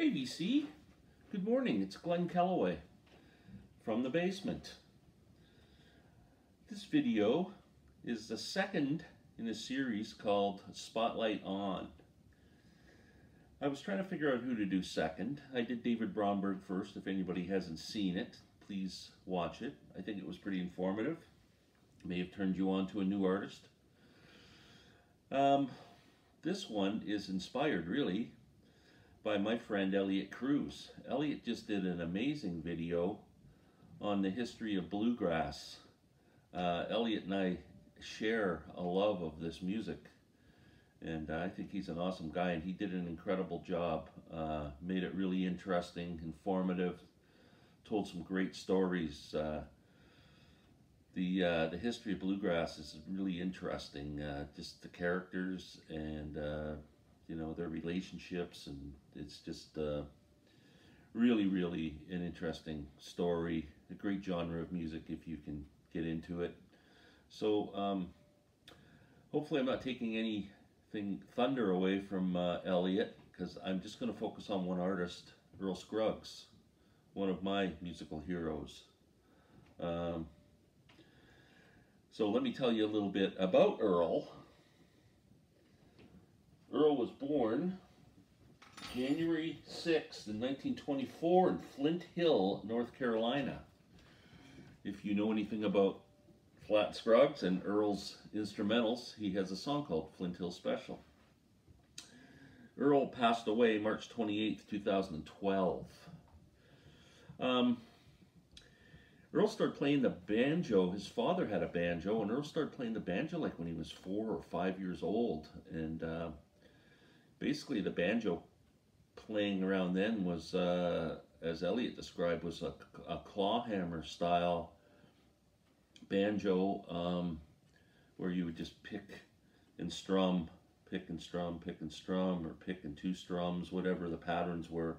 ABC, good morning, it's Glen Kellaway from the basement. This video is the second in a series called Spotlight On. I was trying to figure out who to do second. I did David Bromberg first. If anybody hasn't seen it, please watch it. I think it was pretty informative. It may have turned you on to a new artist. This one is inspired, really, by my friend Elliot Crews. Elliot just did an amazing video on the history of bluegrass. Elliot and I share a love of this music, and I think he's an awesome guy, and he did an incredible job. Made it really interesting, informative, told some great stories. The history of bluegrass is really interesting, just the characters and you know, their relationships, and it's just really an interesting story, a great genre of music if you can get into it. So hopefully I'm not taking anything thunder away from Elliot, because I'm just going to focus on one artist, Earl Scruggs, one of my musical heroes. So let me tell you a little bit about Earl. Earl was born January 6th in 1924 in Flint Hill, North Carolina. If you know anything about Flatt Scruggs and Earl's instrumentals, he has a song called Flint Hill Special. Earl passed away March 28th, 2012. Earl started playing the banjo. His father had a banjo, and Earl started playing the banjo like when he was 4 or 5 years old. And basically the banjo playing around then was, as Elliot described, was a clawhammer style banjo, where you would just pick and strum, or pick and two strums, whatever the patterns were.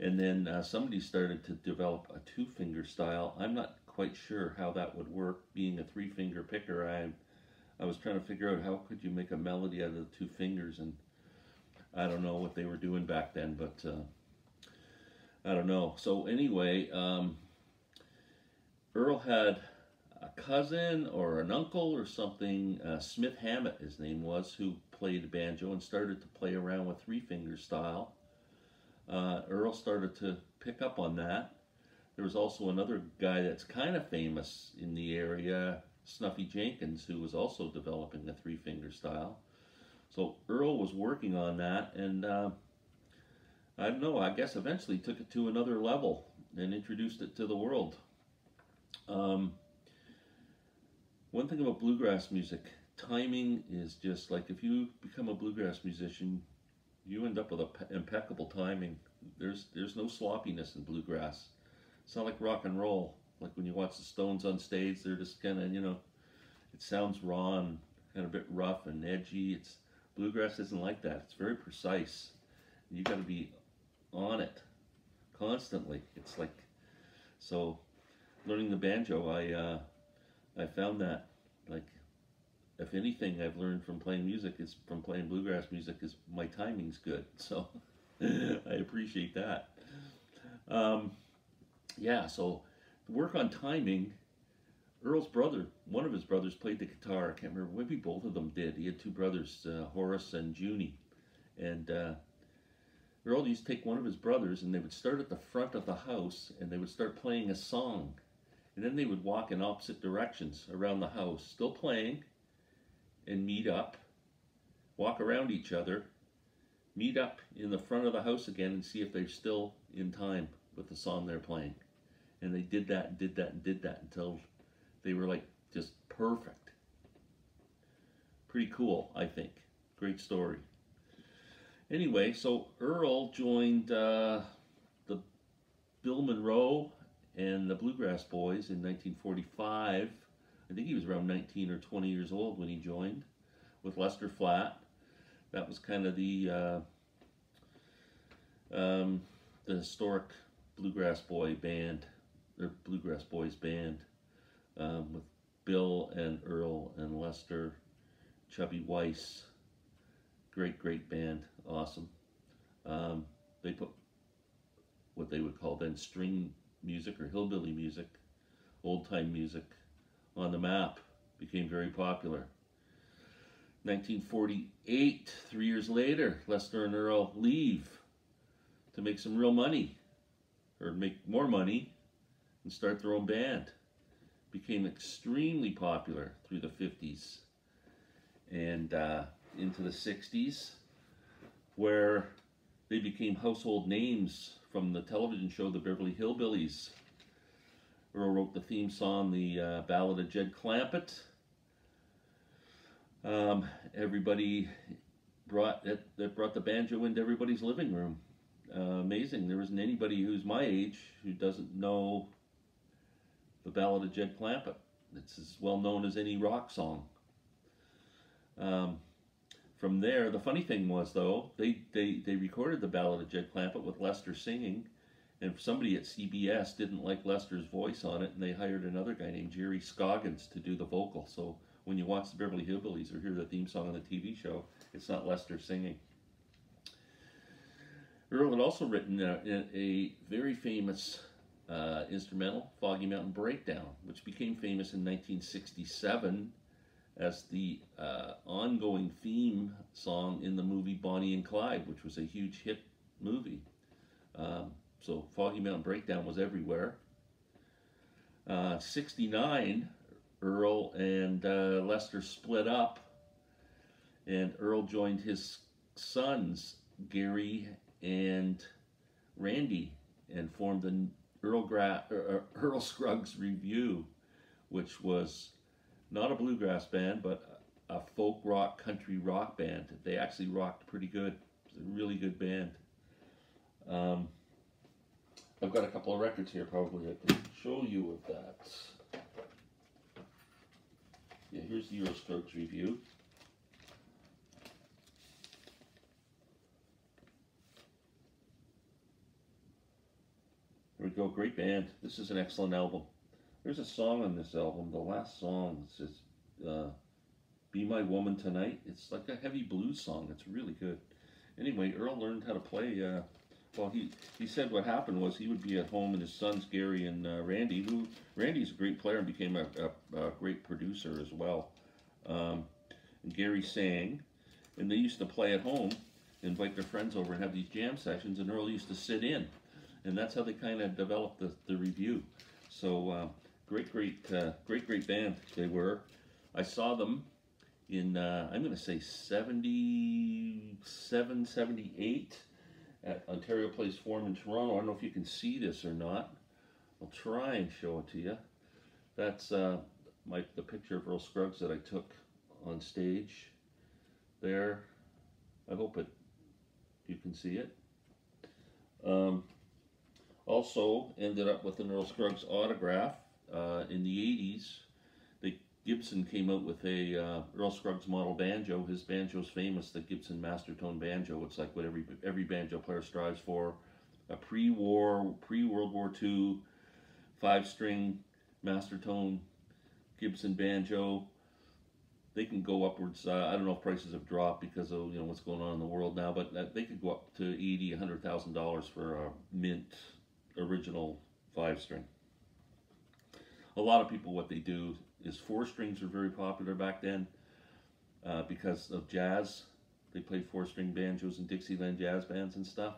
And then somebody started to develop a two-finger style. I'm not quite sure how that would work. Being a three-finger picker, I was trying to figure out how could you make a melody out of the 2 fingers, and I don't know what they were doing back then, but I don't know. So anyway, Earl had a cousin or an uncle or something, Smith Hammett his name was, who played banjo and started to play around with three-finger style. Earl started to pick up on that. There was also another guy that's kind of famous in the area, Snuffy Jenkins, who was also developing the three-finger style. So Earl was working on that, and I don't know, I guess eventually took it to another level and introduced it to the world. One thing about bluegrass music, timing is just like, if you become a bluegrass musician, you end up with impeccable timing. There's no sloppiness in bluegrass. It's not like rock and roll. Like when you watch the Stones on stage, they're just kind of, you know, it sounds raw and kind of a bit rough and edgy. Bluegrass isn't like that. It's very precise. You got to be on it constantly. It's like, so learning the banjo, I found that, like, if anything I've learned from playing music is from playing bluegrass music is my timing's good. So I appreciate that. Yeah, so work on timing. Earl's brother, one of his brothers, played the guitar. I can't remember, maybe both of them did. He had two brothers, Horace and Junie. And Earl used to take one of his brothers, and they would start at the front of the house, and they would start playing a song. And then they would walk in opposite directions around the house, still playing, and meet up, walk around each other, meet up in the front of the house again, and see if they're still in time with the song they're playing. And they did that and did that and did that until they were like just perfect. Pretty cool, I think. Great story. Anyway, so Earl joined the Bill Monroe and the Bluegrass Boys in 1945. I think he was around 19 or 20 years old when he joined with Lester Flatt. That was kind of the historic Bluegrass Boy band, or Bluegrass Boys band, with Bill and Earl and Lester, Chubby Wise. Great band, awesome. They put what they would call then string music or hillbilly music, old-time music, on the map, became very popular. 1948, 3 years later, Lester and Earl leave to make some real money, or make more money, and start their own band. Became extremely popular through the 50s and into the 60s, where they became household names from the television show The Beverly Hillbillies. Earl wrote the theme song, The Ballad of Jed Clampett. Everybody brought the banjo into everybody's living room. Amazing. There isn't anybody who's my age who doesn't know The Ballad of Jed Clampett. It's as well known as any rock song. From there, the funny thing was, though, they recorded The Ballad of Jed Clampett with Lester singing, and somebody at CBS didn't like Lester's voice on it, and they hired another guy named Jerry Scoggins to do the vocal. So when you watch The Beverly Hillbillies or hear the theme song on the TV show, it's not Lester singing. Earl had also written a very famous instrumental, Foggy Mountain Breakdown, which became famous in 1967 as the ongoing theme song in the movie Bonnie and Clyde, which was a huge hit movie. So Foggy Mountain Breakdown was everywhere. 69, Earl and Lester split up, and Earl joined his sons, Gary and Randy, and formed the Earl Scruggs Review, which was not a bluegrass band, but a folk rock, country rock band. They actually rocked pretty good. It was a really good band. I've got a couple of records here probably I can show you of that. Yeah, here's the Earl Scruggs Review. There we go, great band. This is an excellent album. There's a song on this album, the last song, it says, Be My Woman Tonight. It's like a heavy blues song. It's really good. Anyway, Earl learned how to play. Well, he said what happened was he would be at home, and his sons, Gary and Randy, who, Randy's a great player and became a great producer as well. And Gary sang, and they used to play at home, invite their friends over and have these jam sessions, and Earl used to sit in. And that's how they kind of developed the review. So great band they were. I saw them in, I'm going to say 77, 78 at Ontario Place Forum in Toronto. I don't know if you can see this or not. I'll try and show it to you. That's the picture of Earl Scruggs that I took on stage there. I hope you can see it. Also ended up with an Earl Scruggs autograph in the 80s. Gibson came out with a Earl Scruggs model banjo. His banjo's famous, the Gibson Master Tone banjo. It's like what every banjo player strives for. A pre-war, pre-World War II, 5-string Master Tone Gibson banjo. They can go upwards. I don't know if prices have dropped because of what's going on in the world now, but they could go up to $80,000, $100,000 for a mint original 5-string. A lot of people, what they do is 4-strings were very popular back then because of jazz. They played 4-string banjos in Dixieland jazz bands and stuff.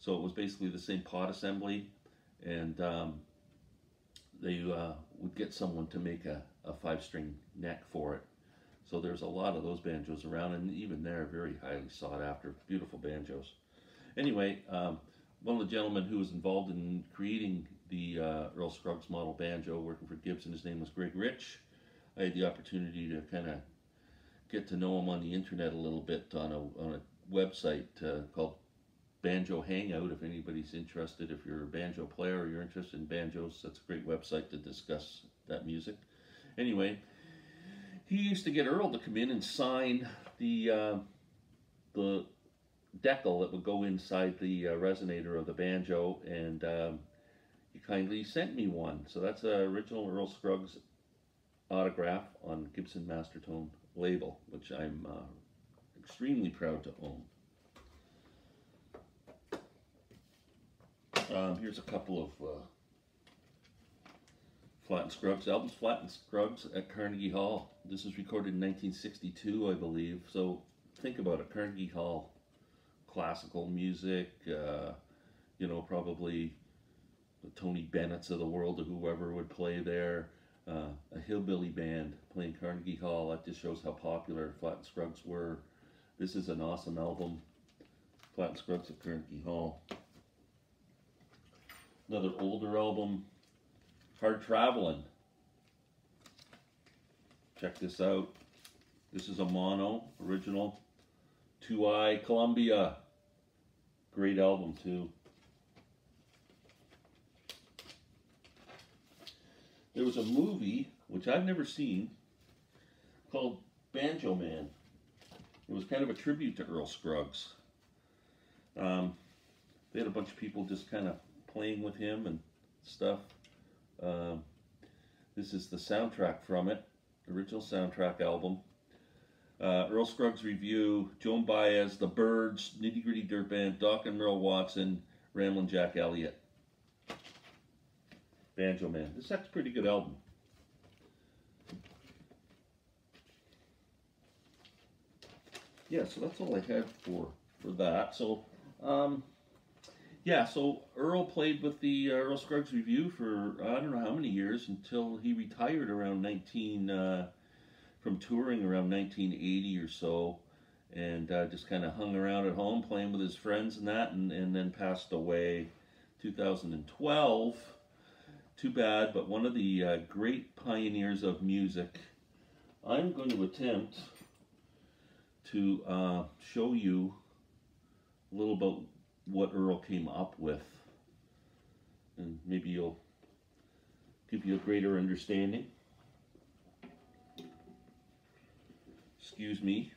So it was basically the same pot assembly, and they would get someone to make a 5-string neck for it. So there's a lot of those banjos around, and even they're very highly sought after, beautiful banjos. Anyway, one of the gentlemen who was involved in creating the Earl Scruggs model banjo, working for Gibson, his name was Greg Rich. I had the opportunity to kind of get to know him on the internet a little bit on a website called Banjo Hangout. If anybody's interested, if you're a banjo player or you're interested in banjos, that's a great website to discuss that music. Anyway, he used to get Earl to come in and sign the decal that would go inside the resonator of the banjo, and he kindly sent me one. So that's an original Earl Scruggs autograph on Gibson Mastertone label, which I'm extremely proud to own. Here's a couple of Flatt and Scruggs albums. Flatt and Scruggs at Carnegie Hall. This was recorded in 1962, I believe. So think about it, Carnegie Hall, classical music, you know, probably the Tony Bennett's of the world or whoever would play there. A hillbilly band playing Carnegie Hall. That just shows how popular Flatt and Scruggs were. This is an awesome album, Flatt and Scruggs at Carnegie Hall. Another older album, Hard Travelin'. Check this out. This is a mono, original. Two-Eye Columbia. Great album, too. There was a movie, which I've never seen, called Banjo Man. It was kind of a tribute to Earl Scruggs. They had a bunch of people just kind of playing with him and stuff. This is the soundtrack from it, original soundtrack album. Earl Scruggs Review, Joan Baez, The Birds, Nitty Gritty Dirt Band, Doc and Merle Watson, Ramblin' Jack Elliot. Banjo Man. This is a pretty good album. Yeah, so that's all I had for that. So, yeah, so Earl played with the Earl Scruggs Review for I don't know how many years until he retired around from touring around 1980 or so, and just kind of hung around at home playing with his friends and that, and then passed away 2012. Too bad, but one of the great pioneers of music. I'm going to attempt to show you a little about what Earl came up with, and maybe you'll give you a greater understanding. Excuse me.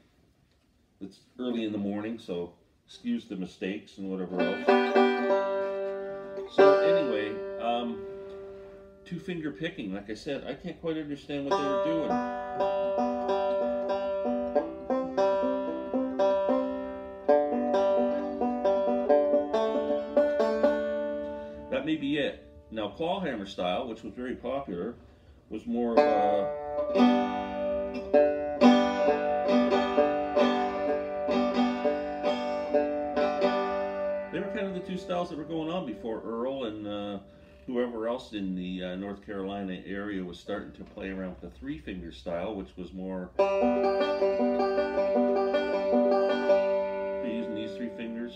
It's early in the morning, so excuse the mistakes and whatever else. So anyway, two-finger picking, like I said, I can't quite understand what they were doing. That may be it. Now, clawhammer style, which was very popular, was more of a... They were kind of the two styles that were going on before Earl and... whoever else in the North Carolina area was starting to play around with the three-finger style, which was more... using these three fingers.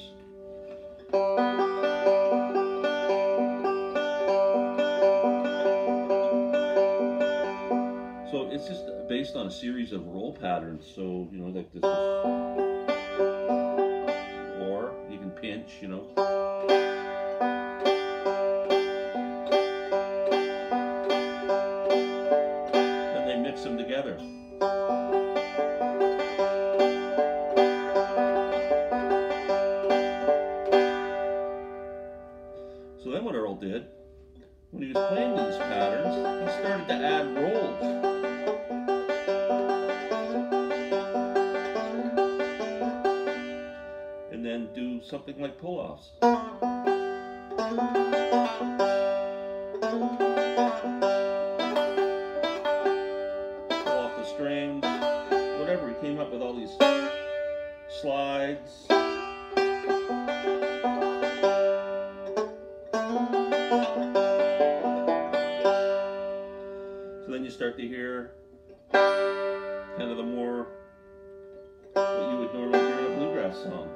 So it's just based on a series of roll patterns. So, you know, like this is... Or you can pinch, you know... them together. So then what Earl did, when he was playing these patterns, he started to add rolls. And then do something like pull-offs. Slides. So then you start to hear kind of the more what you would normally hear in a bluegrass song.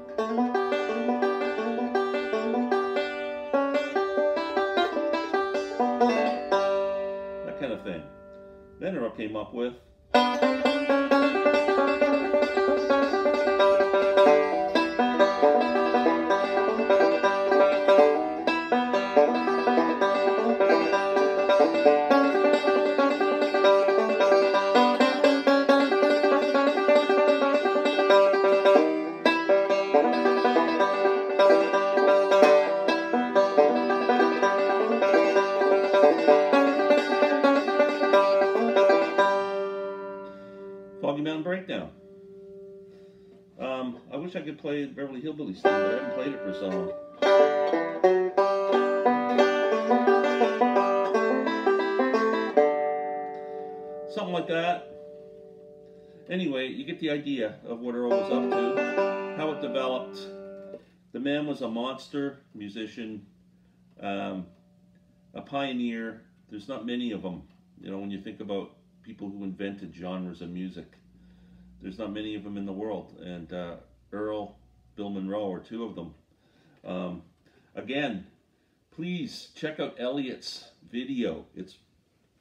That kind of thing. Then Earl came up with Foggy Mountain Breakdown. I wish I could play the Beverly Hillbillies thing, but I haven't played it for so long. that. Anyway, you get the idea of what Earl was up to, how it developed. The man was a monster musician, a pioneer. There's not many of them, you know, when you think about people who invented genres of music. There's not many of them in the world, and Earl, Bill Monroe are two of them. Again, please check out Elliot's video. It's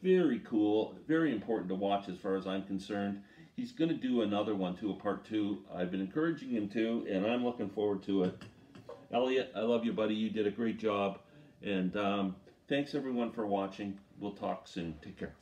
very cool, very important to watch as far as I'm concerned. He's going to do another one too, a part two. I've been encouraging him to, and I'm looking forward to it. Elliot, I love you, buddy. You did a great job, and thanks everyone for watching. We'll talk soon. Take care.